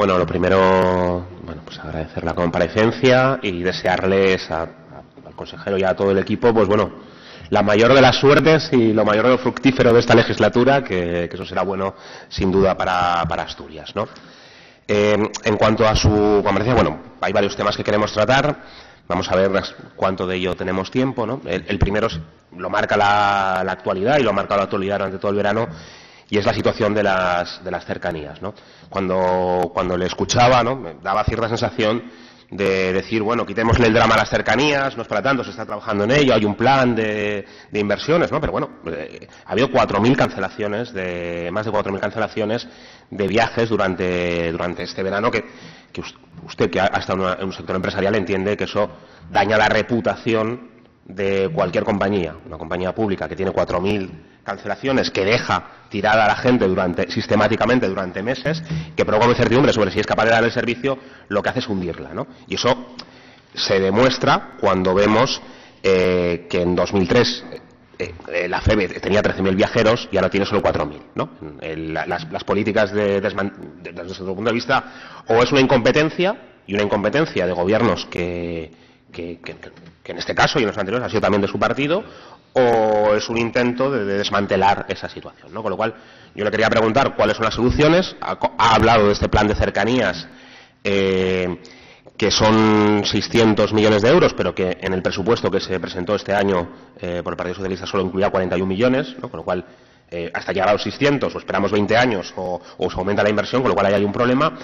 Bueno, lo primero, bueno, pues agradecer la comparecencia y desearles al consejero y a todo el equipo, pues bueno, la mayor de las suertes y lo mayor de lo fructífero de esta legislatura, que eso será bueno, sin duda, para Asturias, ¿no? En cuanto a su comparecencia, bueno, hay varios temas que queremos tratar. Vamos a ver cuánto de ello tenemos tiempo, ¿no? El primero lo marca la actualidad y lo ha marcado la actualidad durante todo el verano, y es la situación de las cercanías, ¿no? Cuando le escuchaba, ¿no?, me daba cierta sensación de decir, bueno, quitémosle el drama a las cercanías, no es para tanto, se está trabajando en ello, hay un plan de inversiones, ¿no? Pero bueno, ha habido 4.000 cancelaciones, más de 4.000 cancelaciones de viajes durante este verano, que usted, que ha estado en un sector empresarial, entiende que eso daña la reputación de cualquier compañía, una compañía pública que tiene 4.000 cancelaciones, que deja tirada a la gente sistemáticamente durante meses, que provoca incertidumbre sobre si es capaz de dar el servicio, lo que hace es hundirla, ¿no? Y eso se demuestra cuando vemos que en 2003 la FEVE tenía 13.000 viajeros y ahora tiene solo 4.000, ¿no? Las políticas, desde nuestro punto de vista, o es una incompetencia, y una incompetencia de gobiernos que en este caso y en los anteriores ha sido también de su partido, o es un intento de desmantelar esa situación, ¿no? Con lo cual, yo le quería preguntar cuáles son las soluciones. Ha hablado de este plan de cercanías, que son 600 millones de euros, pero que en el presupuesto que se presentó este año por el Partido Socialista solo incluía 41 millones, ¿no? Con lo cual, hasta llegar a los 600, o esperamos 20 años, o se aumenta la inversión, con lo cual ahí hay un problema,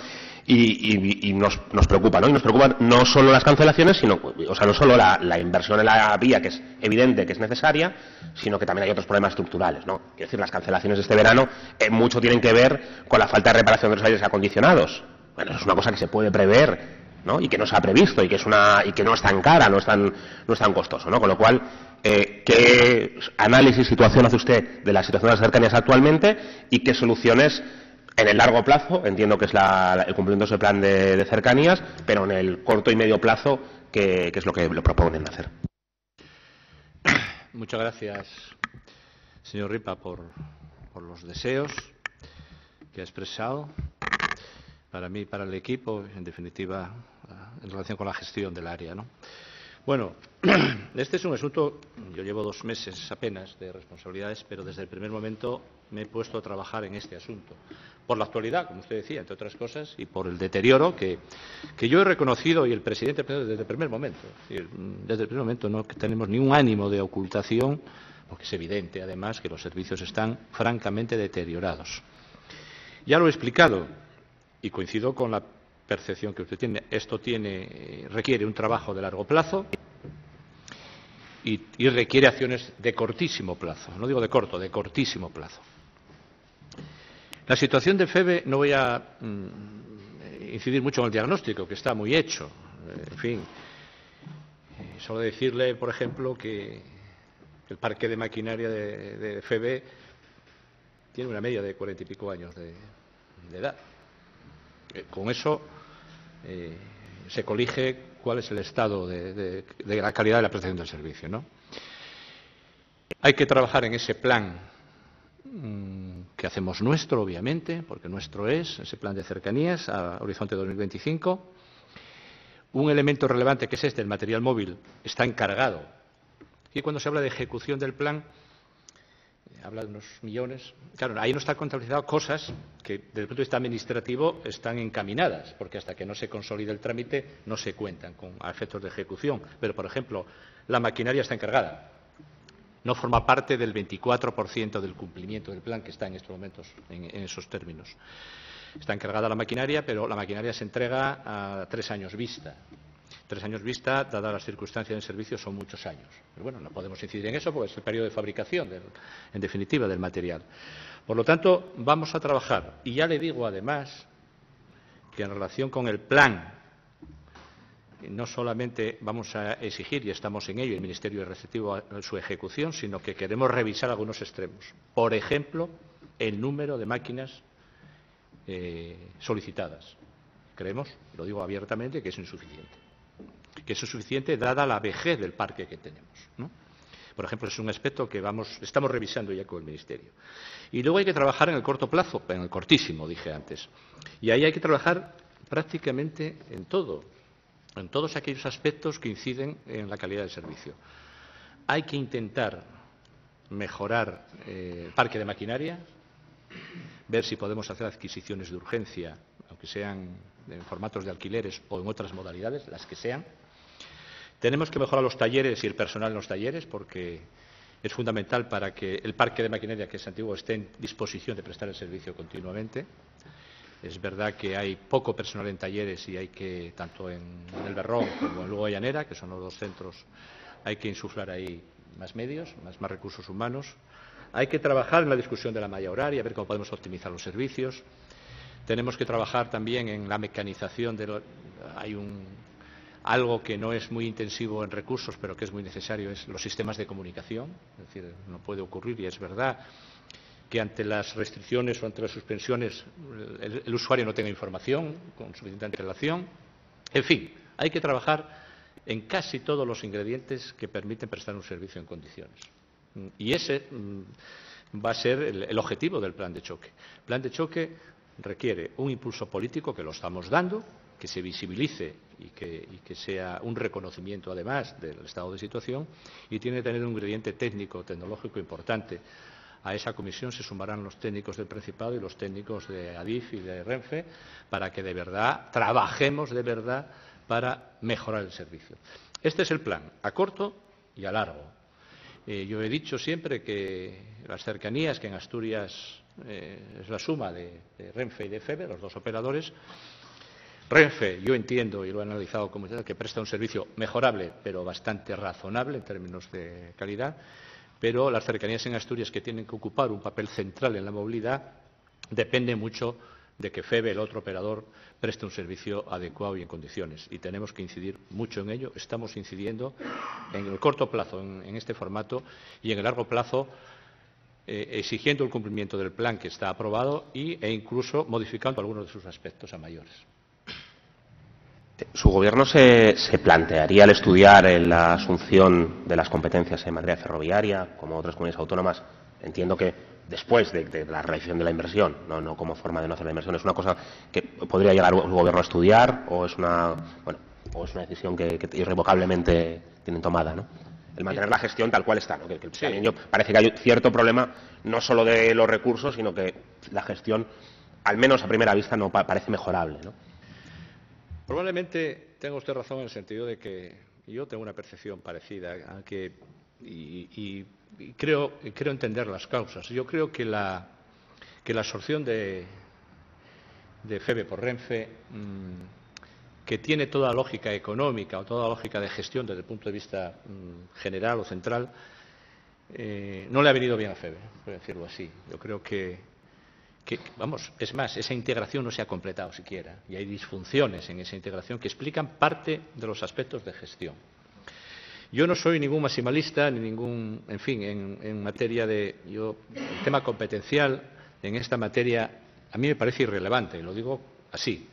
y nos preocupa, ¿no? Y nos preocupan no solo las cancelaciones, sino, o sea, no solo la inversión en la vía, que es evidente que es necesaria, sino que también hay otros problemas estructurales, ¿no? Es decir, las cancelaciones de este verano mucho tienen que ver con la falta de reparación de los aires acondicionados. Bueno, eso es una cosa que se puede prever, ¿no?, y que no se ha previsto, y que no es tan cara, no es tan costoso, ¿no? Con lo cual, ¿qué análisis y situación hace usted de la situación de las cercanías actualmente y qué soluciones en el largo plazo? Entiendo que es el cumplimiento de ese plan de cercanías, pero en el corto y medio plazo, ¿qué es lo que lo proponen hacer? Muchas gracias, señor Ripa, por los deseos que ha expresado. Para mí, para el equipo, en definitiva, en relación con la gestión del área, ¿no? Bueno, este es un asunto, yo llevo 2 meses apenas de responsabilidades, pero desde el primer momento me he puesto a trabajar en este asunto. Por la actualidad, como usted decía, entre otras cosas, y por el deterioro que yo he reconocido, y el presidente desde el primer momento. Desde el primer momento no tenemos ni un ánimo de ocultación, porque es evidente, además, que los servicios están francamente deteriorados. Ya lo he explicado. Y coincido con la percepción que usted tiene. Esto requiere un trabajo de largo plazo y requiere acciones de cortísimo plazo. No digo de corto, de cortísimo plazo. La situación de FEVE, no voy a incidir mucho en el diagnóstico, que está muy hecho. En fin, solo decirle, por ejemplo, que el parque de maquinaria de FEVE tiene una media de 40 y pico años de edad. Con eso se colige cuál es el estado de la calidad de la prestación del servicio, ¿no? Hay que trabajar en ese plan que hacemos nuestro, obviamente, porque nuestro es ese plan de cercanías a horizonte 2025. Un elemento relevante que es este, el material móvil, está encargado. Y cuando se habla de ejecución del plan, habla de unos millones. Claro, ahí no está contabilizado cosas que desde el punto de vista administrativo están encaminadas, porque hasta que no se consolide el trámite no se cuentan a efectos de ejecución. Pero, por ejemplo, la maquinaria está encargada. No forma parte del 24% del cumplimiento del plan que está en estos momentos, en esos términos. Está encargada la maquinaria, pero la maquinaria se entrega a 3 años vista. 3 años vista, dadas las circunstancias del servicio, son muchos años. Pero bueno, no podemos incidir en eso porque es el periodo de fabricación, en definitiva, del material. Por lo tanto, vamos a trabajar. Y ya le digo, además, que en relación con el plan, no solamente vamos a exigir, y estamos en ello, el Ministerio es receptivo a su ejecución, sino que queremos revisar algunos extremos. Por ejemplo, el número de máquinas solicitadas. Creemos, lo digo abiertamente, que es insuficiente. Que eso es suficiente dada la vejez del parque que tenemos, ¿no? Por ejemplo, es un aspecto que estamos revisando ya con el Ministerio. Y luego hay que trabajar en el corto plazo, en el cortísimo, dije antes. Y ahí hay que trabajar prácticamente en todo, en todos aquellos aspectos que inciden en la calidad del servicio. Hay que intentar mejorar el parque de maquinaria, ver si podemos hacer adquisiciones de urgencia, aunque sean en formatos de alquileres o en otras modalidades, las que sean. Tenemos que mejorar los talleres y el personal en los talleres, porque es fundamental para que el parque de maquinaria, que es antiguo, esté en disposición de prestar el servicio continuamente. Es verdad que hay poco personal en talleres y hay que, tanto en el Berrón como en Lugo de Llanera, que son los dos centros, hay que insuflar ahí más medios, más recursos humanos. Hay que trabajar en la discusión de la malla horaria, a ver cómo podemos optimizar los servicios. Tenemos que trabajar también en la mecanización de algo que no es muy intensivo en recursos, pero que es muy necesario, es los sistemas de comunicación. Es decir, no puede ocurrir, y es verdad, que ante las restricciones o ante las suspensiones el usuario no tenga información con suficiente antelación. En fin, hay que trabajar en casi todos los ingredientes que permiten prestar un servicio en condiciones. Y ese va a ser el objetivo del plan de choque. El plan de choque requiere un impulso político, que lo estamos dando, que se visibilice y que sea un reconocimiento, además, del estado de situación, y tiene que tener un ingrediente técnico, tecnológico importante. A esa comisión se sumarán los técnicos del Principado y los técnicos de Adif y de Renfe, para que de verdad trabajemos de verdad para mejorar el servicio. Este es el plan, a corto y a largo. Yo he dicho siempre que las cercanías, que en Asturias es la suma de Renfe y de FEVE, los dos operadores. Renfe, yo entiendo y lo he analizado como que presta un servicio mejorable, pero bastante razonable en términos de calidad, pero las cercanías en Asturias, que tienen que ocupar un papel central en la movilidad, depende mucho de que FEVE, el otro operador, preste un servicio adecuado y en condiciones. Y tenemos que incidir mucho en ello. Estamos incidiendo en el corto plazo en este formato, y en el largo plazo exigiendo el cumplimiento del plan que está aprobado e incluso modificando algunos de sus aspectos a mayores. ¿Su gobierno se plantearía el estudiar la asunción de las competencias en materia ferroviaria, como otras comunidades autónomas? Entiendo que después de la realización de la inversión, no como forma de no hacer la inversión. ¿Es una cosa que podría llegar el gobierno a estudiar, o es una decisión que irrevocablemente tienen tomada, ¿no? El mantener la gestión tal cual está, ¿no? Que sí. También parece que hay cierto problema, no solo de los recursos, sino que la gestión, al menos a primera vista, no parece mejorable, ¿no? Probablemente tenga usted razón en el sentido de que yo tengo una percepción parecida, y creo entender las causas. Yo creo que la absorción de FEVE por Renfe, que tiene toda lógica económica o toda lógica de gestión desde el punto de vista general o central, no le ha venido bien a FEVE, por decirlo así. Yo creo que, vamos, es más, esa integración no se ha completado siquiera, y hay disfunciones en esa integración que explican parte de los aspectos de gestión. Yo no soy ningún maximalista, ni ningún, en fin, en materia de... el tema competencial en esta materia a mí me parece irrelevante, lo digo así.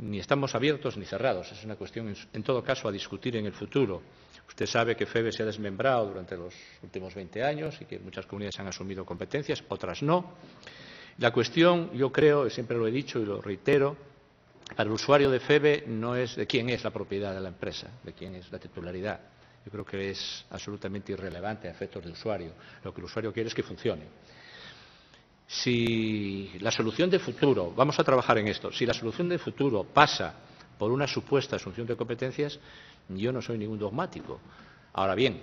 Ni estamos abiertos ni cerrados, es una cuestión, en todo caso, a discutir en el futuro. Usted sabe que FEVE se ha desmembrado durante los últimos 20 años y que muchas comunidades han asumido competencias, otras no. La cuestión, yo creo, siempre lo he dicho y lo reitero, para el usuario de FEVE no es de quién es la propiedad de la empresa, de quién es la titularidad. Yo creo que es absolutamente irrelevante a efectos de usuario. Lo que el usuario quiere es que funcione. Si la solución de futuro, vamos a trabajar en esto, si la solución de futuro pasa por una supuesta asunción de competencias, yo no soy ningún dogmático. Ahora bien,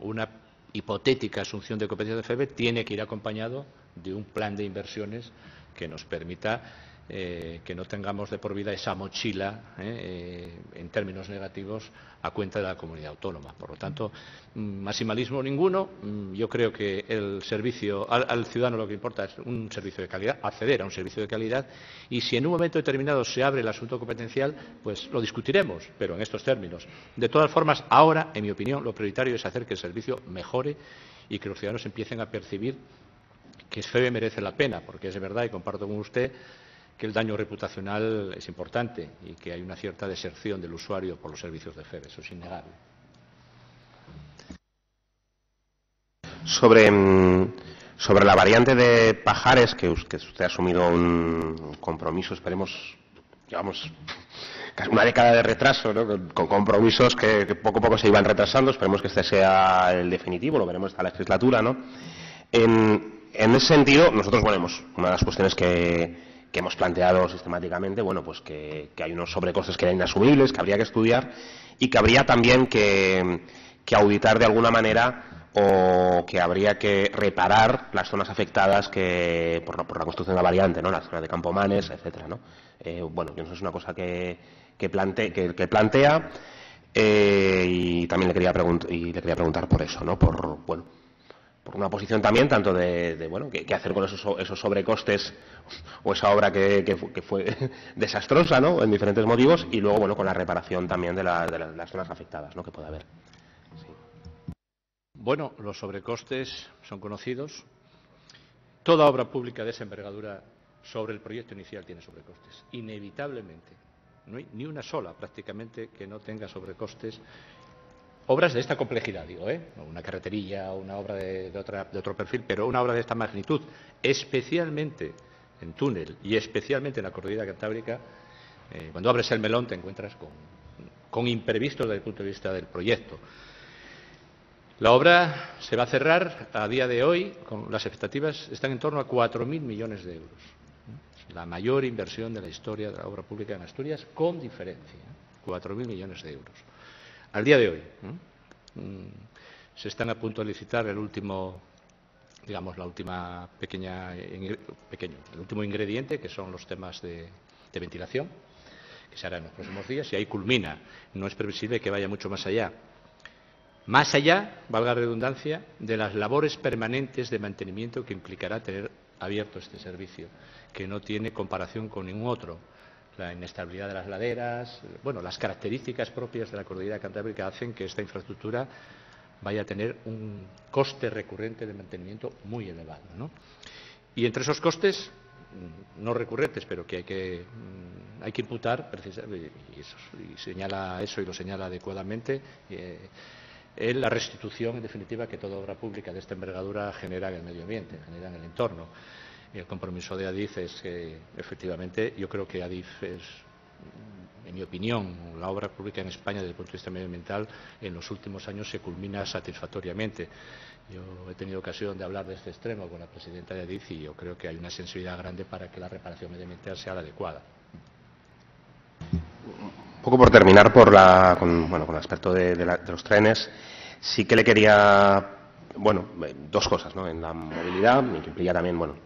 una hipotética asunción de competencias de FEVE tiene que ir acompañado de un plan de inversiones que nos permita que no tengamos de por vida esa mochila en términos negativos a cuenta de la comunidad autónoma. Por lo tanto, maximalismo ninguno. Yo creo que el servicio al ciudadano, lo que importa es un servicio de calidad, acceder a un servicio de calidad, y si en un momento determinado se abre el asunto competencial, pues lo discutiremos, pero en estos términos. De todas formas, ahora, en mi opinión, lo prioritario es hacer que el servicio mejore y que los ciudadanos empiecen a percibir que FEVE merece la pena, porque es verdad, y comparto con usted, que el daño reputacional es importante y que hay una cierta deserción del usuario por los servicios de FEVE, eso es innegable. Sobre la variante de Pajares, que usted ha asumido un compromiso, esperemos, llevamos casi una década de retraso, ¿no?, con compromisos que poco a poco se iban retrasando, esperemos que este sea el definitivo, lo veremos esta legislatura, ¿no? En ese sentido, nosotros, bueno, una de las cuestiones que hemos planteado sistemáticamente, bueno, pues que hay unos sobrecostes que eran inasumibles, que habría que estudiar y que habría también que auditar de alguna manera, o que habría que reparar las zonas afectadas que por la construcción de la variante, ¿no?, la zona de Campomanes, etcétera, ¿no? Bueno, yo no sé, es una cosa que plantea, y también le quería preguntar por eso, ¿no?, por una posición también, tanto de bueno, qué hacer con esos sobrecostes o esa obra que fue desastrosa, ¿no?, en diferentes motivos, y luego, bueno, con la reparación también de las zonas afectadas, ¿no?, que puede haber. Sí. Bueno, los sobrecostes son conocidos. Toda obra pública de esa envergadura sobre el proyecto inicial tiene sobrecostes, inevitablemente. No hay ni una sola, prácticamente, que no tenga sobrecostes. Obras de esta complejidad, digo, una carreterilla, una obra de otro perfil, pero una obra de esta magnitud, especialmente en túnel y especialmente en la cordillera Cantábrica, cuando abres el melón te encuentras con imprevistos desde el punto de vista del proyecto. La obra se va a cerrar a día de hoy, las expectativas están en torno a 4.000 millones de euros. Es la mayor inversión de la historia de la obra pública en Asturias, con diferencia, 4.000 millones de euros. Al día de hoy, se están a punto de licitar el último, digamos, el último ingrediente, que son los temas de ventilación, que se harán en los próximos días, y ahí culmina. No es previsible que vaya mucho más allá. Más allá, valga la redundancia, de las labores permanentes de mantenimiento que implicará tener abierto este servicio, que no tiene comparación con ningún otro. La inestabilidad de las laderas, bueno, las características propias de la cordillera Cantábrica hacen que esta infraestructura vaya a tener un coste recurrente de mantenimiento muy elevado, ¿no? Y entre esos costes, no recurrentes, pero que hay que imputar, precisamente, y lo señala adecuadamente, la restitución, en definitiva, que toda obra pública de esta envergadura genera en el medio ambiente, genera en el entorno. Y el compromiso de Adif es que, efectivamente, yo creo que Adif es, en mi opinión, la obra pública en España desde el punto de vista medioambiental en los últimos años se culmina satisfactoriamente. Yo he tenido ocasión de hablar de este extremo con la presidenta de Adif y yo creo que hay una sensibilidad grande para que la reparación medioambiental sea la adecuada. Un poco por terminar con el aspecto de los trenes, sí que le quería, bueno, dos cosas, ¿no?, en la movilidad, que implica también, bueno,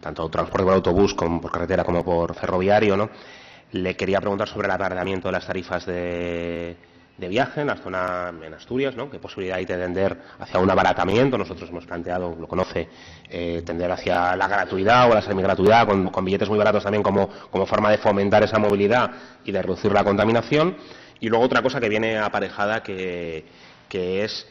tanto transporte por autobús como por carretera como por ferroviario, ¿no? Le quería preguntar sobre el abaratamiento de las tarifas de viaje en la zona, en Asturias, ¿no? ¿Qué posibilidad hay de tender hacia un abaratamiento? Nosotros hemos planteado, lo conoce, tender hacia la gratuidad o la semigratuidad, con billetes muy baratos también como forma de fomentar esa movilidad y de reducir la contaminación. Y luego otra cosa que viene aparejada, que es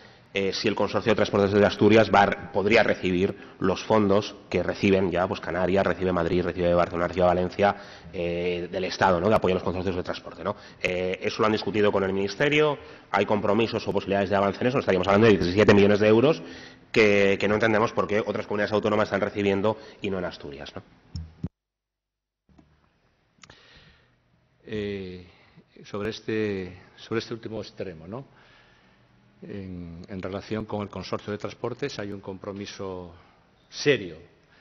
si el Consorcio de Transportes de Asturias podría recibir los fondos que reciben ya, pues Canarias, recibe Madrid, recibe Barcelona, recibe Valencia, del Estado, ¿no?, que apoya los consorcios de transporte, ¿no? Eso lo han discutido con el Ministerio, hay compromisos o posibilidades de avance en eso, estaríamos hablando de 17 millones de euros que no entendemos por qué otras comunidades autónomas están recibiendo y no en Asturias, ¿no? Sobre este último extremo, ¿no? En relación con el Consorcio de Transportes hay un compromiso serio.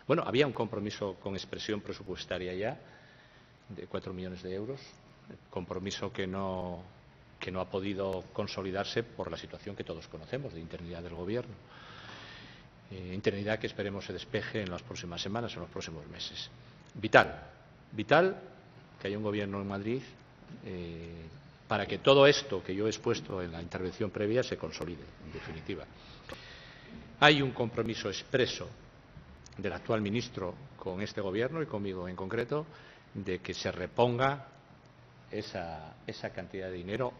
Bueno, había un compromiso con expresión presupuestaria ya de 4 millones de euros, compromiso que no ha podido consolidarse por la situación que todos conocemos de interinidad del Gobierno. Interinidad que esperemos se despeje en las próximas semanas, en los próximos meses. Vital que haya un Gobierno en Madrid para que todo esto que yo he expuesto en la intervención previa se consolide, en definitiva. Hay un compromiso expreso del actual ministro con este Gobierno y conmigo en concreto de que se reponga esa cantidad de dinero,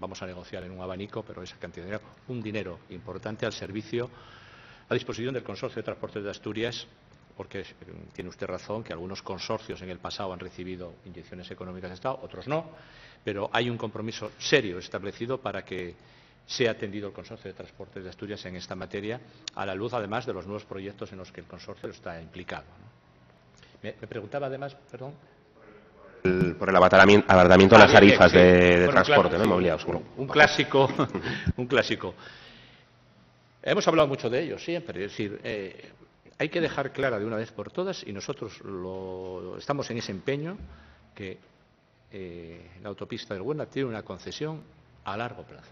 vamos a negociar en un abanico, pero esa cantidad de dinero, un dinero importante al servicio, a disposición del Consorcio de Transportes de Asturias, porque tiene usted razón que algunos consorcios en el pasado han recibido inyecciones económicas del Estado, otros no, pero hay un compromiso serio establecido para que se ha atendido el Consorcio de Transportes de Asturias en esta materia, a la luz, además, de los nuevos proyectos en los que el Consorcio está implicado, ¿no? Me preguntaba, además, perdón, por el abaratamiento de las tarifas de transporte, claro, ¿no? Movilidad oscura. Un clásico. Hemos hablado mucho de ello siempre, es decir, hay que dejar clara de una vez por todas, y nosotros estamos en ese empeño, que la autopista del Huerna tiene una concesión a largo plazo,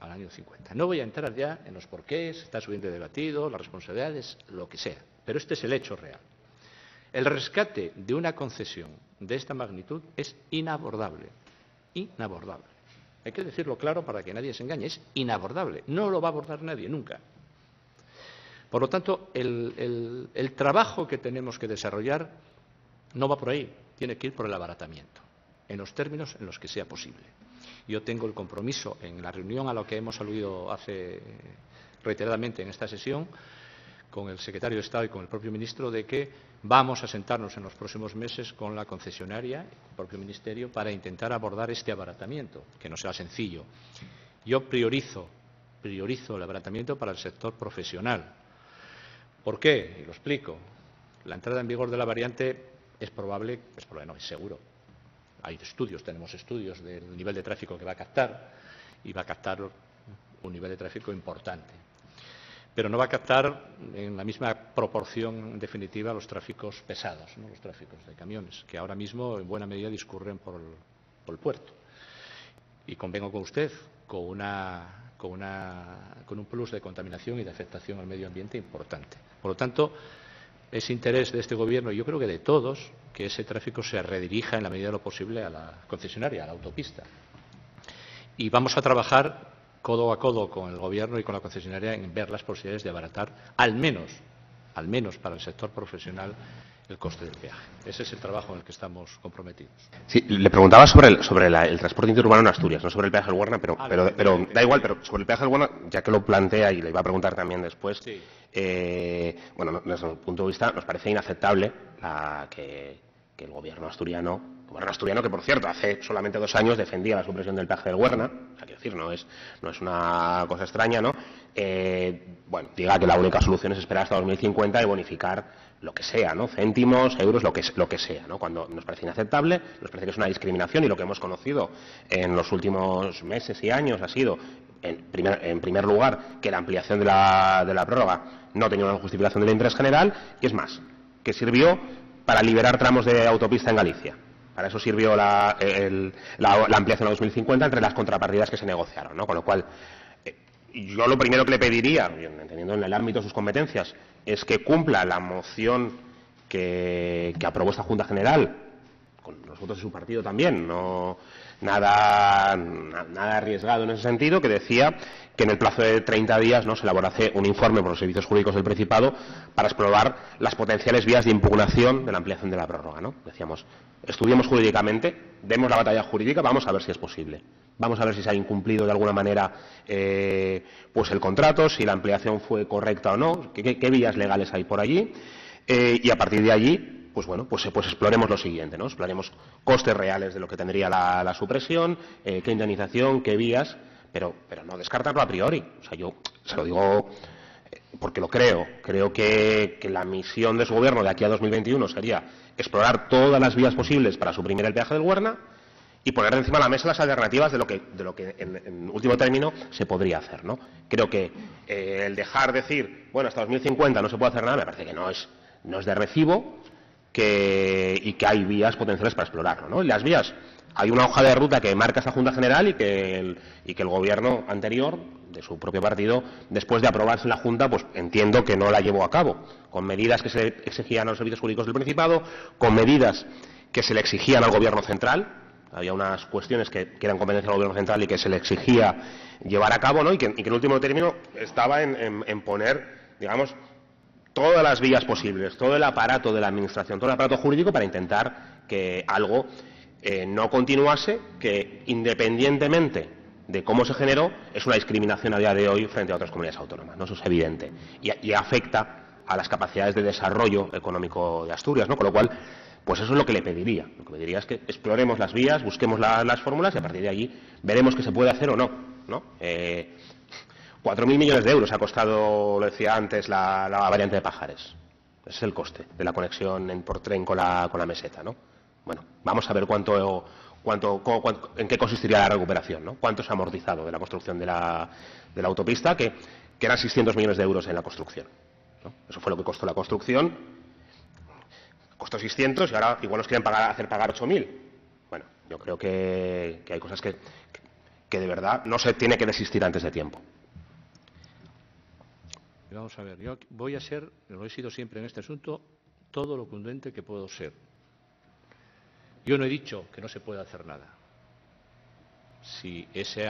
al año 50. No voy a entrar ya en los porqués, está subiendo debatido, las responsabilidades, lo que sea, pero este es el hecho real. El rescate de una concesión de esta magnitud es inabordable, inabordable. Hay que decirlo claro para que nadie se engañe, es inabordable, no lo va a abordar nadie, nunca. Por lo tanto, el trabajo que tenemos que desarrollar no va por ahí, tiene que ir por el abaratamiento, en los términos en los que sea posible. Yo tengo el compromiso en la reunión a la que hemos aludido hace reiteradamente en esta sesión, con el secretario de Estado y con el propio ministro, de que vamos a sentarnos en los próximos meses con la concesionaria, el propio ministerio, para intentar abordar este abaratamiento, que no será sencillo. Yo priorizo el abaratamiento para el sector profesional. ¿Por qué? Y lo explico. La entrada en vigor de la variante es seguro. Hay estudios, tenemos estudios del nivel de tráfico que va a captar, y va a captar un nivel de tráfico importante. Pero no va a captar en la misma proporción, en definitiva, los tráficos pesados, ¿no? Los tráficos de camiones, que ahora mismo en buena medida discurren por el puerto. Y convengo con usted, con un plus de contaminación y de afectación al medio ambiente importante. Por lo tanto, es interés de este Gobierno, y yo creo que de todos, que ese tráfico se redirija en la medida de lo posible a la concesionaria, a la autopista. Y vamos a trabajar codo a codo con el Gobierno y con la concesionaria en ver las posibilidades de abaratar, al menos para el sector profesional, el coste del viaje. Ese es el trabajo en el que estamos comprometidos. Sí, le preguntaba sobre el transporte interurbano en Asturias, no sobre el peaje del Huerna, pero da igual, pero sobre el peaje del Huerna, ya que lo plantea y le iba a preguntar también después, sí. Desde el punto de vista nos parece inaceptable que el Gobierno asturiano, que por cierto hace solamente 2 años defendía la supresión del peaje del Huerna, o sea, quiero decir, no es una cosa extraña, ¿no? Diga que la única solución es esperar hasta 2050 y bonificar lo que sea, ¿no? Céntimos, euros, lo que sea, ¿no? Cuando nos parece inaceptable, nos parece que es una discriminación, y lo que hemos conocido en los últimos meses y años ha sido, en primer lugar, que la ampliación de la prórroga no tenía una justificación del interés general, y es más, que sirvió para liberar tramos de autopista en Galicia. Para eso sirvió la ampliación a 2050 entre las contrapartidas que se negociaron, ¿no? Con lo cual, yo lo primero que le pediría, entendiendo en el ámbito de sus competencias, es que cumpla la moción que aprobó esta Junta General, con los votos de su partido también, nada arriesgado en ese sentido, que decía que en el plazo de 30 días se elaborase un informe por los servicios jurídicos del Principado para explorar las potenciales vías de impugnación de la ampliación de la prórroga, ¿no? Decíamos, estudiemos jurídicamente, demos la batalla jurídica, vamos a ver si es posible. Vamos a ver si se ha incumplido de alguna manera el contrato, si la ampliación fue correcta o no, qué vías legales hay por allí, y a partir de allí pues exploremos lo siguiente, ¿no? Exploremos costes reales de lo que tendría la supresión, qué indemnización, qué vías, pero no descartarlo a priori. O sea, yo se lo digo porque lo creo. Creo que la misión de su Gobierno de aquí a 2021 sería explorar todas las vías posibles para suprimir el peaje del Huerna y poner encima de la mesa las alternativas de lo que en último término se podría hacer, ¿no? Creo que el dejar decir, hasta 2050 no se puede hacer nada, me parece que no es de recibo. Que hay vías potenciales para explorarlo, ¿no? Y las vías, hay una hoja de ruta que marca esta Junta General y que el Gobierno anterior, de su propio partido, después de aprobarse en la Junta, pues entiendo que no la llevó a cabo, con medidas que se exigían a los servicios jurídicos del Principado, con medidas que se le exigían al Gobierno central. Había unas cuestiones que eran competencia del Gobierno central y que se le exigía llevar a cabo, ¿no? Y que en último término estaba en poner, digamos, todas las vías posibles, todo el aparato de la Administración, todo el aparato jurídico para intentar que algo no continuase, que independientemente de cómo se generó, es una discriminación a día de hoy frente a otras comunidades autónomas, ¿no? Eso es evidente y afecta a las capacidades de desarrollo económico de Asturias, ¿no? Con lo cual, pues eso es lo que le pediría. Lo que pediría es que exploremos las vías, busquemos las fórmulas y a partir de allí veremos qué se puede hacer o no. ¿no? 4.000 millones de euros ha costado, lo decía antes, la variante de Pajares. Ese es el coste de la conexión por tren con la meseta, ¿no? Bueno, vamos a ver cuánto en qué consistiría la recuperación, ¿no? Cuánto se ha amortizado de la construcción de la autopista, que eran 600 millones de euros en la construcción, ¿no? Eso fue lo que costó la construcción. Costó 600 y ahora igual nos quieren hacer pagar 8.000. Bueno, yo creo que hay cosas que de verdad no se tiene que desistir antes de tiempo. Vamos a ver, yo voy a ser, lo he sido siempre en este asunto, todo lo contundente que puedo ser. Yo no he dicho que no se pueda hacer nada. Si ese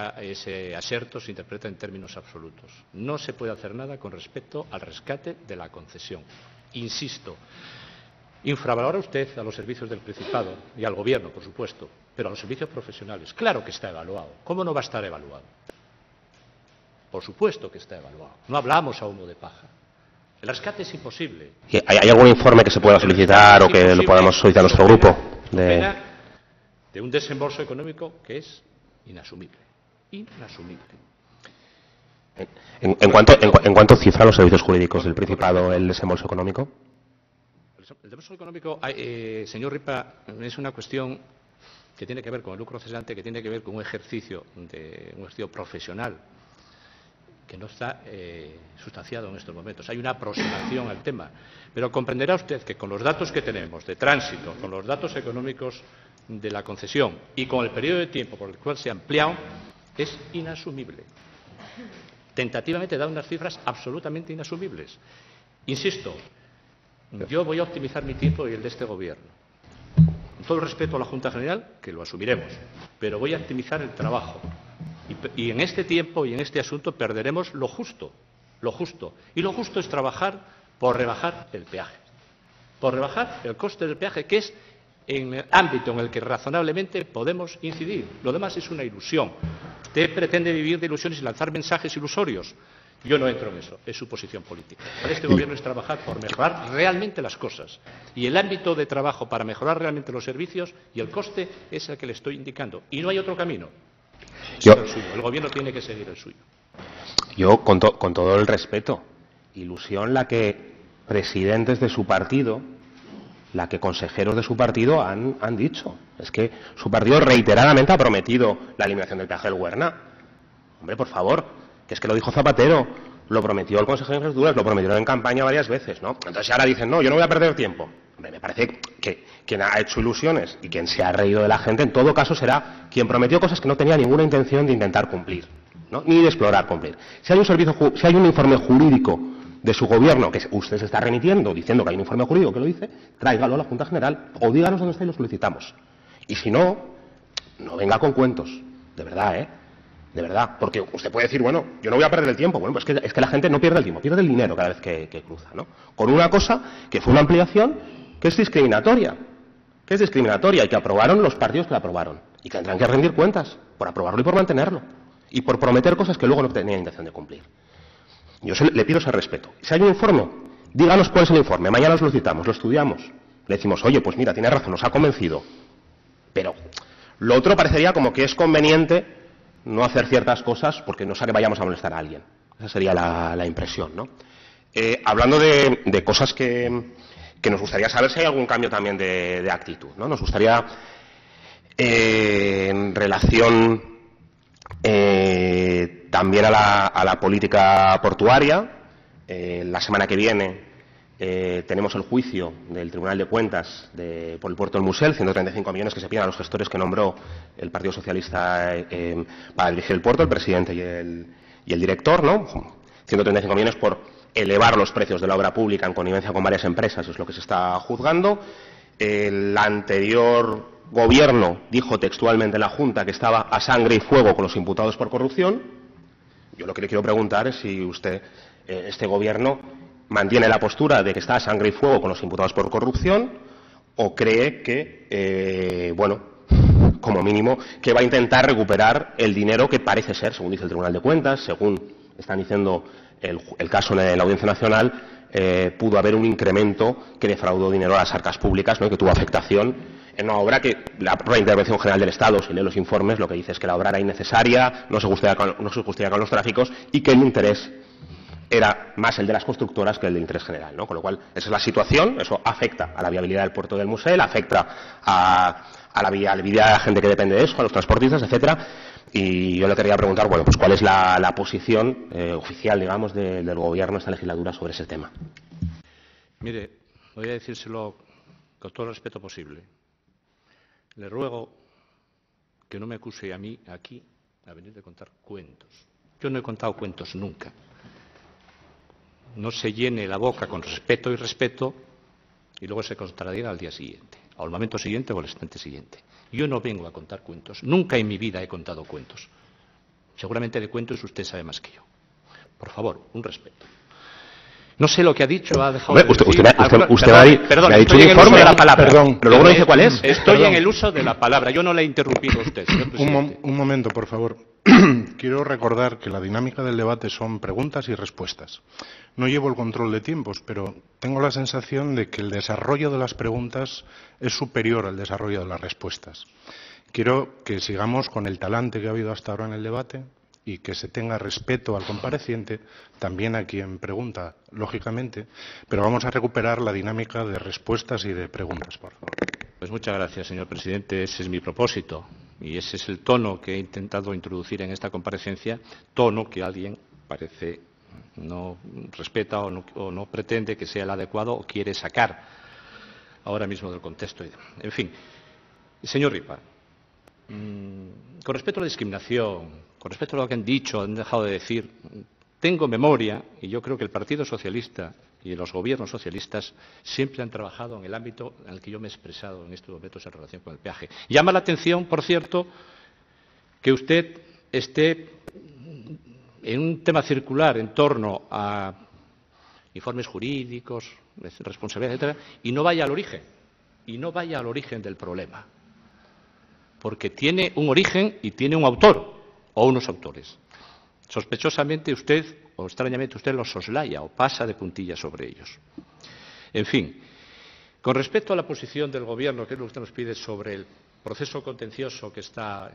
aserto se interpreta en términos absolutos. No se puede hacer nada con respecto al rescate de la concesión. Insisto, infravalora usted a los servicios del Principado y al Gobierno, por supuesto, pero a los servicios profesionales. Claro que está evaluado. ¿Cómo no va a estar evaluado? Por supuesto que está evaluado. No hablamos a humo de paja. El rescate es imposible. ¿Hay algún informe que se pueda solicitar o que lo podamos solicitar a nuestro grupo? De un desembolso económico que es inasumible. Inasumible. ¿En cuánto cifra los servicios jurídicos del Principado el desembolso económico? El desembolso económico, señor Ripa, es una cuestión que tiene que ver con el lucro cesante, que tiene que ver con un ejercicio profesional que no está sustanciado en estos momentos. Hay una aproximación al tema. Pero comprenderá usted que con los datos que tenemos de tránsito, con los datos económicos de la concesión y con el periodo de tiempo por el cual se ha ampliado, es inasumible. Tentativamente da unas cifras absolutamente inasumibles. Insisto, yo voy a optimizar mi tiempo y el de este Gobierno. Con todo el respeto a la Junta General, que lo asumiremos, pero voy a optimizar el trabajo. Y en este tiempo y en este asunto perderemos lo justo, lo justo. Y lo justo es trabajar por rebajar el peaje, por rebajar el coste del peaje, que es en el ámbito en el que razonablemente podemos incidir. Lo demás es una ilusión. Usted pretende vivir de ilusiones y lanzar mensajes ilusorios. Yo no entro en eso, es su posición política. Para este Gobierno es trabajar por mejorar realmente las cosas. Y el ámbito de trabajo para mejorar realmente los servicios y el coste es el que le estoy indicando. Y no hay otro camino. El Gobierno tiene que seguir el suyo. Yo, con todo el respeto, ilusión la que presidentes de su partido, la que consejeros de su partido han dicho. Es que su partido reiteradamente ha prometido la eliminación del peaje del Huerna. Hombre, por favor, que es que lo dijo Zapatero, lo prometió el consejero de Infraestructuras, lo prometieron en campaña varias veces, ¿no? Entonces ahora dicen, no, yo no voy a perder tiempo. Hombre, me parece que quien ha hecho ilusiones y quien se ha reído de la gente, en todo caso, será quien prometió cosas que no tenía ninguna intención de intentar cumplir, ¿no? Ni de explorar cumplir. Si hay un informe jurídico de su Gobierno, que usted se está remitiendo, diciendo que hay un informe jurídico que lo dice, tráigalo a la Junta General o díganos dónde está y lo solicitamos. Y si no, no venga con cuentos, de verdad, ¿eh? De verdad, porque usted puede decir, bueno, yo no voy a perder el tiempo. Bueno, pues es que la gente no pierde el tiempo, pierde el dinero cada vez que cruza, ¿no? Con una cosa que fue una ampliación que es discriminatoria, y que aprobaron los partidos que la aprobaron, y que tendrán que rendir cuentas por aprobarlo y por mantenerlo, y por prometer cosas que luego no tenían intención de cumplir. Yo le pido ese respeto. Si hay un informe, díganos cuál es el informe, mañana os lo citamos, lo estudiamos, le decimos, oye, pues mira, tiene razón, nos ha convencido, pero lo otro parecería como que es conveniente no hacer ciertas cosas porque no sea que vayamos a molestar a alguien. Esa sería la impresión, ¿no? Hablando de cosas que nos gustaría saber si hay algún cambio también de actitud, ¿no? Nos gustaría, en relación también a la política portuaria, la semana que viene tenemos el juicio del Tribunal de Cuentas por el puerto del Musel, 135 millones que se piden a los gestores que nombró el Partido Socialista para dirigir el puerto, el presidente y el director, ¿no? 135 millones por elevar los precios de la obra pública en connivencia con varias empresas, es lo que se está juzgando. El anterior Gobierno dijo textualmente en la Junta que estaba a sangre y fuego con los imputados por corrupción. Yo lo que le quiero preguntar es si usted, este Gobierno, mantiene la postura de que está a sangre y fuego con los imputados por corrupción o cree que, bueno, como mínimo, que va a intentar recuperar el dinero que parece ser, según dice el Tribunal de Cuentas, según están diciendo el caso en la Audiencia Nacional, pudo haber un incremento que defraudó dinero a las arcas públicas, ¿no? Que tuvo afectación en una obra que la propia Intervención General del Estado, si lee los informes, lo que dice es que la obra era innecesaria, no se justificaba con los tráficos y que el interés era más el de las constructoras que el de interés general, ¿no? Con lo cual, esa es la situación, eso afecta a la viabilidad del puerto del Musel, afecta a la viabilidad de la gente que depende de eso, a los transportistas, etcétera. Y yo le quería preguntar, bueno, pues cuál es la posición oficial, digamos, del Gobierno esta legislatura sobre ese tema. Mire, voy a decírselo con todo el respeto posible. Le ruego que no me acuse a mí aquí a venir de contar cuentos. Yo no he contado cuentos nunca. No se llene la boca con respeto y luego se contradiga al día siguiente, al momento siguiente o al instante siguiente. Yo no vengo a contar cuentos. Nunca en mi vida he contado cuentos. Seguramente de cuentos usted sabe más que yo. Por favor, un respeto. No sé lo que ha dicho, ha dejado Usted ha dicho un informe de la palabra. Perdón, pero luego no dice cuál es. Estoy en el uso de la palabra. Yo no le he interrumpido a usted, señor presidente. Un momento, por favor. Quiero recordar que la dinámica del debate son preguntas y respuestas. No llevo el control de tiempos, pero tengo la sensación de que el desarrollo de las preguntas es superior al desarrollo de las respuestas. Quiero que sigamos con el talante que ha habido hasta ahora en el debate y que se tenga respeto al compareciente, también a quien pregunta, lógicamente, pero vamos a recuperar la dinámica de respuestas y de preguntas, por favor. Pues muchas gracias, señor presidente. Ese es mi propósito. Y ese es el tono que he intentado introducir en esta comparecencia, tono que alguien parece no respeta o no pretende que sea el adecuado o quiere sacar ahora mismo del contexto. En fin, señor Ripa, con respecto a la discriminación, con respecto a lo que han dicho, han dejado de decir, tengo memoria, y yo creo que el Partido Socialista y los gobiernos socialistas siempre han trabajado en el ámbito en el que yo me he expresado en estos momentos en relación con el peaje. Llama la atención, por cierto, que usted esté en un tema circular en torno a informes jurídicos, responsabilidad, etcétera, y no vaya al origen, del problema, porque tiene un origen y tiene un autor o unos autores. Sospechosamente usted, o extrañamente usted, los soslaya o pasa de puntillas sobre ellos. En fin, con respecto a la posición del Gobierno, que es lo que usted nos pide sobre el proceso contencioso que está,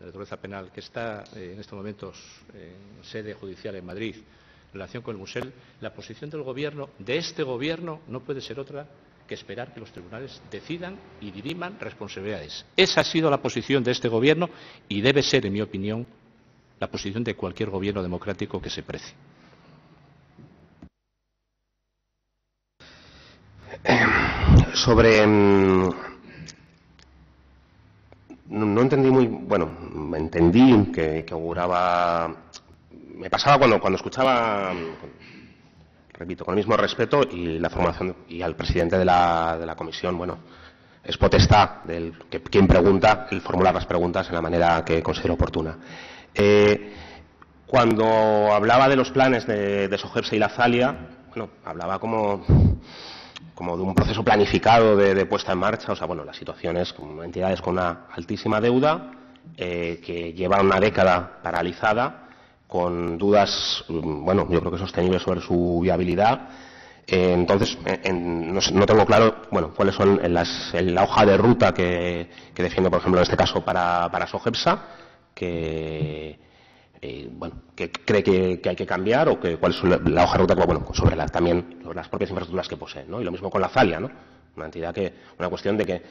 de naturaleza penal, que está en estos momentos en sede judicial en Madrid, en relación con el Musel, la posición del Gobierno, de este Gobierno, no puede ser otra que esperar que los tribunales decidan y diriman responsabilidades. Esa ha sido la posición de este Gobierno y debe ser, en mi opinión, la posición de cualquier gobierno democrático que se precie. No entendí muy... Bueno, entendí que auguraba... Me pasaba cuando escuchaba, repito, con el mismo respeto y la formación, y al presidente de la comisión, bueno, es potestad de quien pregunta el formular las preguntas de la manera que considero oportuna. Cuando hablaba de los planes de SOGEPSA y la ZALIA, bueno, hablaba como de un proceso planificado de puesta en marcha. O sea, bueno, las situaciones como entidades con una altísima deuda, que lleva una década paralizada, con dudas, bueno, yo creo que sostenibles sobre su viabilidad. Entonces, no tengo claro, bueno, cuáles son la hoja de ruta que defiende, por ejemplo, en este caso para SOGEPSA. Bueno, que cree que hay que cambiar, o que cuál es la hoja de ruta, bueno, también sobre las propias infraestructuras que posee, ¿no? Y lo mismo con la ZALIA, ¿no? Una cuestión de que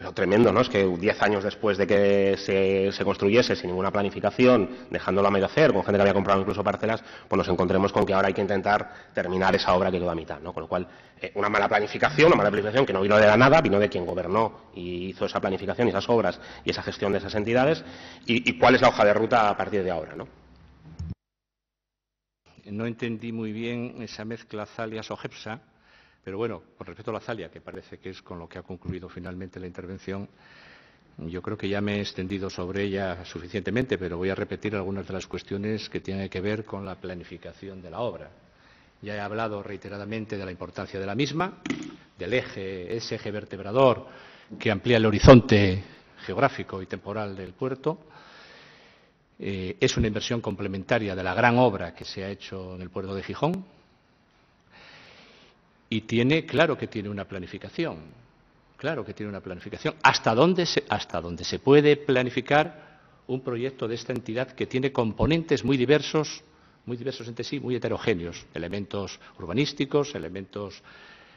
lo tremendo, ¿no? Es que 10 años después de que se construyese sin ninguna planificación, dejándolo a medio hacer, con gente que había comprado incluso parcelas, pues nos encontremos con que ahora hay que intentar terminar esa obra que quedó a mitad, ¿no? Con lo cual, una mala planificación que no vino de la nada, vino de quien gobernó y hizo esa planificación y esas obras y esa gestión de esas entidades. ¿Y cuál es la hoja de ruta a partir de ahora, ¿no? No entendí muy bien esa mezcla ZALIA-SOGEPSA. Pero bueno, con respecto a la ZALIA, que parece que es con lo que ha concluido finalmente la intervención, yo creo que ya me he extendido sobre ella suficientemente, pero voy a repetir algunas de las cuestiones que tienen que ver con la planificación de la obra. Ya he hablado reiteradamente de la importancia de la misma, del ese eje vertebrador que amplía el horizonte geográfico y temporal del puerto. Es una inversión complementaria de la gran obra que se ha hecho en el puerto de Gijón. Y tiene, claro que tiene una planificación, Claro que tiene una planificación. Hasta dónde se puede planificar un proyecto de esta entidad que tiene componentes muy diversos entre sí, muy heterogéneos. Elementos urbanísticos, elementos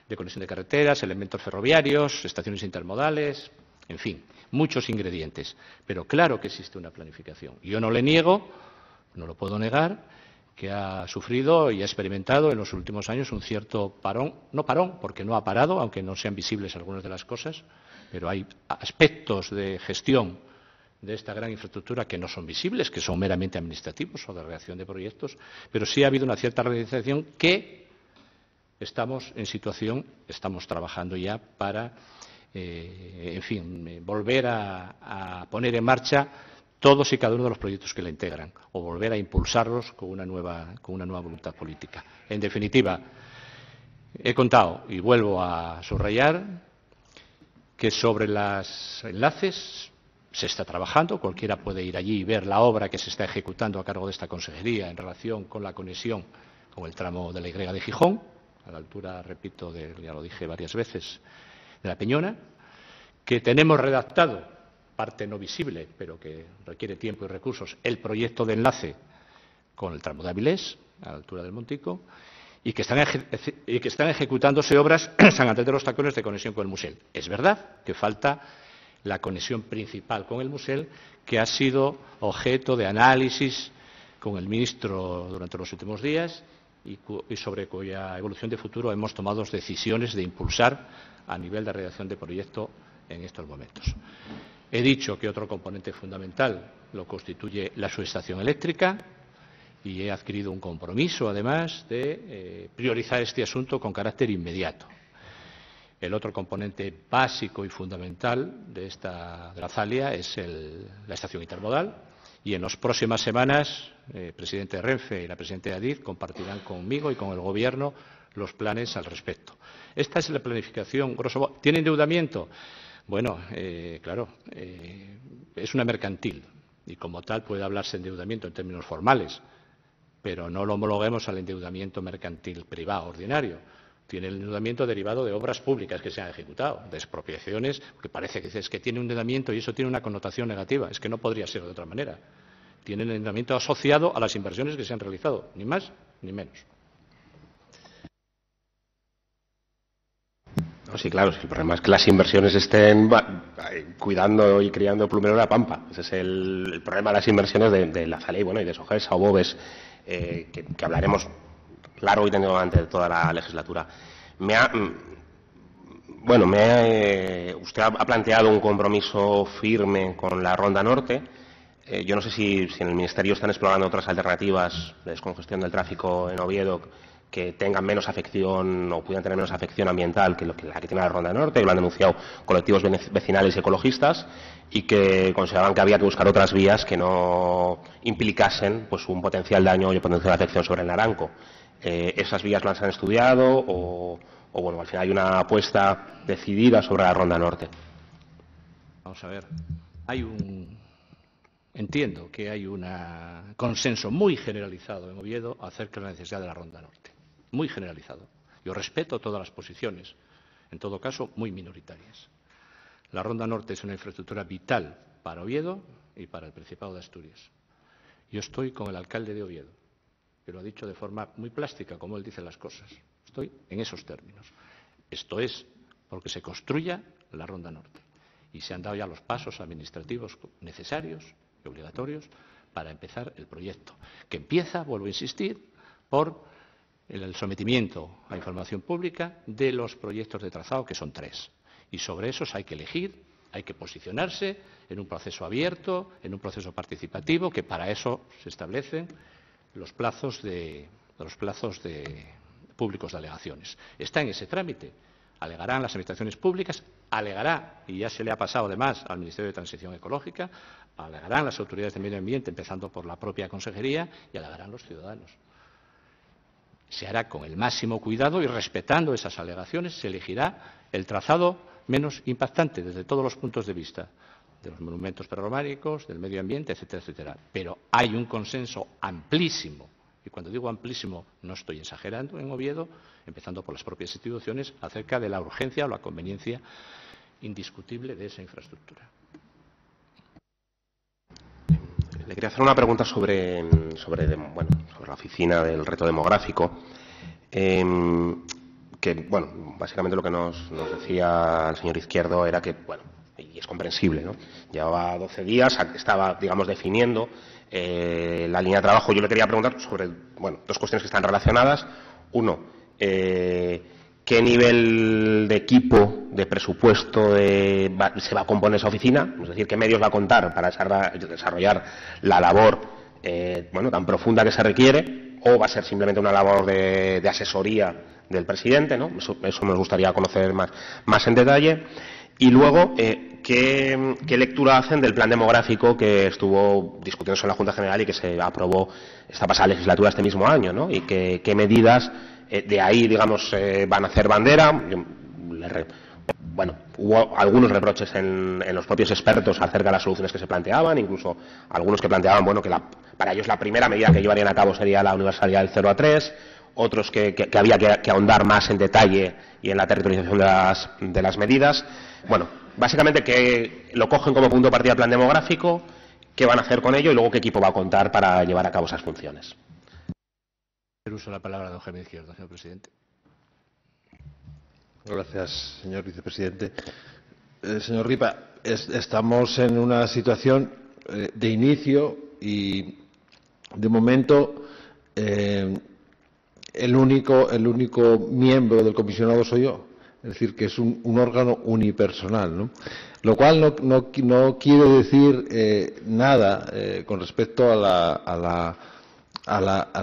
de conexión de carreteras, elementos ferroviarios, estaciones intermodales, en fin, muchos ingredientes. Pero claro que existe una planificación. Yo no le niego, no lo puedo negar, que ha sufrido y ha experimentado en los últimos años un cierto parón, no parón, porque no ha parado, aunque no sean visibles algunas de las cosas, pero hay aspectos de gestión de esta gran infraestructura que no son visibles, que son meramente administrativos o de redacción de proyectos, pero sí ha habido una cierta realización que estamos en situación, estamos trabajando ya para, en fin, volver a poner en marcha todos y cada uno de los proyectos que la integran, o volver a impulsarlos con una nueva voluntad política. En definitiva, he contado, y vuelvo a subrayar, que sobre los enlaces se está trabajando. Cualquiera puede ir allí y ver la obra que se está ejecutando a cargo de esta consejería en relación con la conexión con el tramo de la Y de Gijón, a la altura, repito, ya lo dije varias veces, de la Peñona, que tenemos redactado, parte no visible, pero que requiere tiempo y recursos, el proyecto de enlace con el tramo de Avilés, a la altura del Montico, y que están ejecutándose obras en San Antonio de los Tacones de conexión con el Musel. Es verdad que falta la conexión principal con el Musel, que ha sido objeto de análisis con el ministro durante los últimos días y sobre cuya evolución de futuro hemos tomado decisiones de impulsar a nivel de redacción de proyecto en estos momentos. He dicho que otro componente fundamental lo constituye la subestación eléctrica y he adquirido un compromiso, además, de priorizar este asunto con carácter inmediato. El otro componente básico y fundamental de la ZALIA es la estación intermodal y en las próximas semanas el presidente de Renfe y la presidenta de Adif compartirán conmigo y con el Gobierno los planes al respecto. Esta es la planificación, grosso modo. ¿Tiene endeudamiento? Bueno, claro, es una mercantil y como tal puede hablarse de endeudamiento en términos formales, pero no lo homologuemos al endeudamiento mercantil privado ordinario. Tiene el endeudamiento derivado de obras públicas que se han ejecutado, de expropiaciones, porque parece que es que tiene un endeudamiento y eso tiene una connotación negativa. Es que no podría ser de otra manera. Tiene el endeudamiento asociado a las inversiones que se han realizado, ni más ni menos. No, sí, claro, el problema es que las inversiones estén cuidando y criando plumero de la pampa. Ese es el problema de las inversiones de la ZALIA, bueno, y de SOGEPSA o BOVES, que hablaremos largo y tendido durante toda la legislatura. Usted ha planteado un compromiso firme con la Ronda Norte. Yo no sé si en el Ministerio están explorando otras alternativas de descongestión del tráfico en Oviedo que tengan menos afección o puedan tener menos afección ambiental que la que tiene la Ronda Norte, y lo han denunciado colectivos vecinales y ecologistas, y que consideraban que había que buscar otras vías que no implicasen pues un potencial daño o potencial afección sobre el Naranco. ¿Esas vías las han estudiado o bueno, al final hay una apuesta decidida sobre la Ronda Norte? Vamos a ver, entiendo que hay un consenso muy generalizado en Oviedo acerca de la necesidad de la Ronda Norte. Muy generalizado. Yo respeto todas las posiciones, en todo caso muy minoritarias. La Ronda Norte es una infraestructura vital para Oviedo y para el Principado de Asturias. Yo estoy con el alcalde de Oviedo, que lo ha dicho de forma muy plástica, como él dice las cosas. Estoy en esos términos. Esto es porque se construya la Ronda Norte y se han dado ya los pasos administrativos necesarios y obligatorios para empezar el proyecto, que empieza, vuelvo a insistir, por el sometimiento a información pública de los proyectos de trazado, que son 3. Y sobre esos hay que elegir, hay que posicionarse en un proceso abierto, en un proceso participativo, que para eso se establecen los plazos de públicos de alegaciones. Está en ese trámite. Alegarán las administraciones públicas, alegará, y ya se le ha pasado además al Ministerio de Transición Ecológica, alegarán las autoridades de medio ambiente, empezando por la propia consejería, y alegarán los ciudadanos. Se hará con el máximo cuidado y respetando esas alegaciones se elegirá el trazado menos impactante desde todos los puntos de vista, de los monumentos prerrománicos, del medio ambiente, etcétera, etcétera. Pero hay un consenso amplísimo. Y cuando digo amplísimo, no estoy exagerando en Oviedo, empezando por las propias instituciones, acerca de la urgencia o la conveniencia indiscutible de esa infraestructura. Le quería hacer una pregunta sobre la oficina del reto demográfico. Básicamente lo que nos decía el señor Izquierdo era que, y es comprensible, ¿no? Llevaba 12 días, estaba, digamos, definiendo la línea de trabajo. Yo le quería preguntar sobre, dos cuestiones que están relacionadas. Uno, ¿qué nivel de equipo, de presupuesto se va a componer esa oficina? Es decir, ¿qué medios va a contar para desarrollar la labor tan profunda que se requiere? ¿O va a ser simplemente una labor de asesoría del presidente, ¿no? Eso nos gustaría conocer más en detalle. Y luego, ¿qué lectura hacen del plan demográfico que estuvo discutiéndose en la Junta General y que se aprobó esta pasada legislatura este mismo año, ¿no? Y qué medidas de ahí, digamos, van a hacer bandera. Hubo algunos reproches en los propios expertos acerca de las soluciones que se planteaban, incluso algunos que planteaban, que para ellos la primera medida que llevarían a cabo sería la universalidad del 0 a 3... otros que había que ahondar más en detalle y en la territorialización de las medidas. Básicamente que lo cogen como punto de partida del plan demográfico, qué van a hacer con ello y luego qué equipo va a contar para llevar a cabo esas funciones. Uso la palabra de don Jaime Izquierdo, señor presidente. Gracias, señor vicepresidente. Señor Ripa, estamos en una situación de inicio y, de momento, el único miembro del comisionado soy yo. Es decir, que es un órgano unipersonal, ¿no? Lo cual no quiere decir nada con respecto a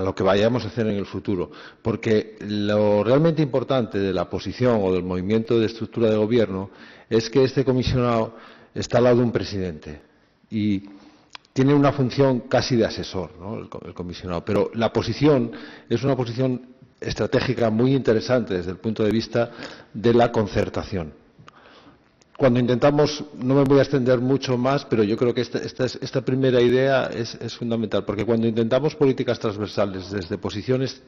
lo que vayamos a hacer en el futuro, porque lo realmente importante de la posición o del movimiento de estructura de gobierno es que este comisionado está al lado de un presidente y tiene una función casi de asesor, ¿no? El comisionado, pero la posición es una posición estratégica muy interesante desde el punto de vista de la concertación. Cuando intentamos, no me voy a extender mucho más, pero yo creo que esta primera idea es fundamental, porque cuando intentamos políticas transversales desde posiciones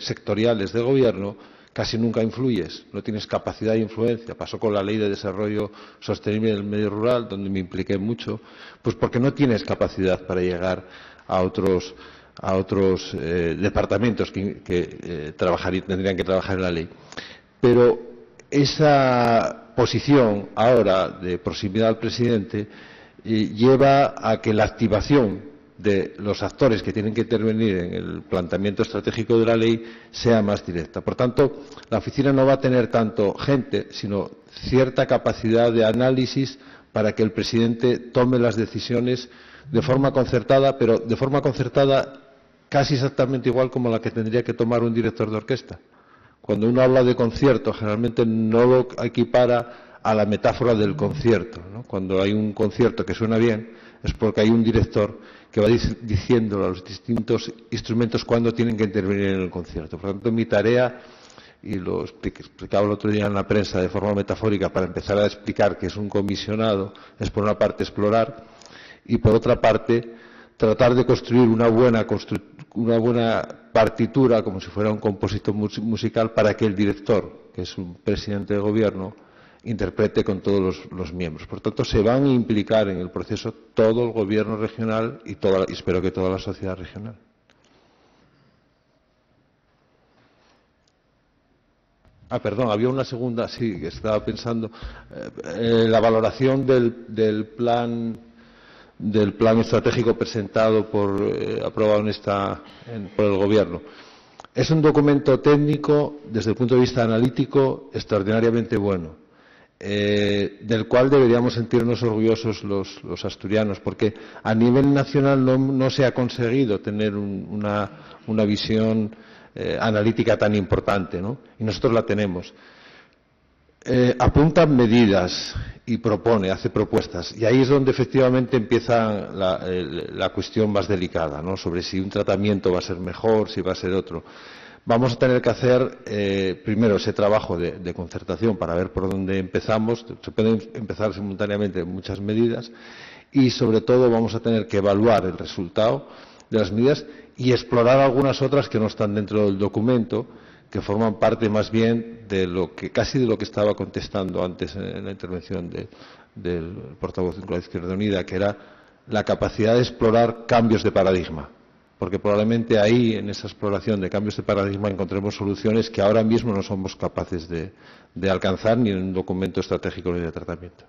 sectoriales del gobierno, casi nunca influyes, no tienes capacidad de influencia. Pasó con la Ley de Desarrollo Sostenible del Medio Rural, donde me impliqué mucho, pues porque no tienes capacidad para llegar a otros departamentos que tendrían que trabajar en la ley. Pero esa posición ahora de proximidad al presidente lleva a que la activación de los actores que tienen que intervenir en el planteamiento estratégico de la ley sea más directa. Por tanto, la oficina no va a tener tanto gente, sino cierta capacidad de análisis para que el presidente tome las decisiones de forma concertada, pero de forma concertada casi exactamente igual como la que tendría que tomar un director de orquesta. Cuando uno habla de concierto, generalmente no lo equipara a la metáfora del concierto, ¿no? Cuando hay un concierto que suena bien, es porque hay un director que va diciendo a los distintos instrumentos cuándo tienen que intervenir en el concierto. Por tanto, mi tarea, y lo explicaba el otro día en la prensa de forma metafórica para empezar a explicar que es un comisionado, es por una parte explorar y por otra parte tratar de construir una buena partitura, como si fuera un compositor musical, para que el director, que es un presidente de gobierno, interprete con todos los miembros. Por tanto, se van a implicar en el proceso todo el gobierno regional y espero que toda la sociedad regional. Perdón, había una segunda, sí, que estaba pensando. La valoración del plan estratégico presentado aprobado por el Gobierno. Es un documento técnico, desde el punto de vista analítico, extraordinariamente bueno, del cual deberíamos sentirnos orgullosos los asturianos, porque a nivel nacional no se ha conseguido tener una visión analítica tan importante, ¿no? Y nosotros la tenemos. Apunta medidas y hace propuestas, y ahí es donde efectivamente empieza la cuestión más delicada, ¿no? Sobre si un tratamiento va a ser mejor, si va a ser otro. Vamos a tener que hacer primero ese trabajo de concertación para ver por dónde empezamos. Se pueden empezar simultáneamente muchas medidas y sobre todo vamos a tener que evaluar el resultado de las medidas y explorar algunas otras que no están dentro del documento, que forman parte más bien de lo que casi de lo que estaba contestando antes en la intervención del portavoz de la Izquierda Unida, que era la capacidad de explorar cambios de paradigma, porque probablemente ahí, en esa exploración de cambios de paradigma, encontremos soluciones que ahora mismo no somos capaces de alcanzar ni en un documento estratégico ni de tratamiento.